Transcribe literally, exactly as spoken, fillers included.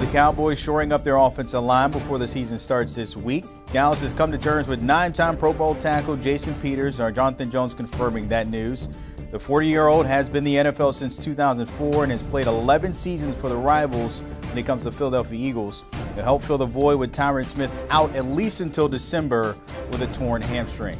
With the Cowboys shoring up their offensive line before the season starts this week, Dallas has come to terms with nine-time Pro Bowl tackle Jason Peters, or Jonathan Jones confirming that news. The forty-year-old has been in the N F L since two thousand four and has played eleven seasons for the rivals when it comes to Philadelphia Eagles. He'll help fill the void with Tyron Smith out at least until December with a torn hamstring.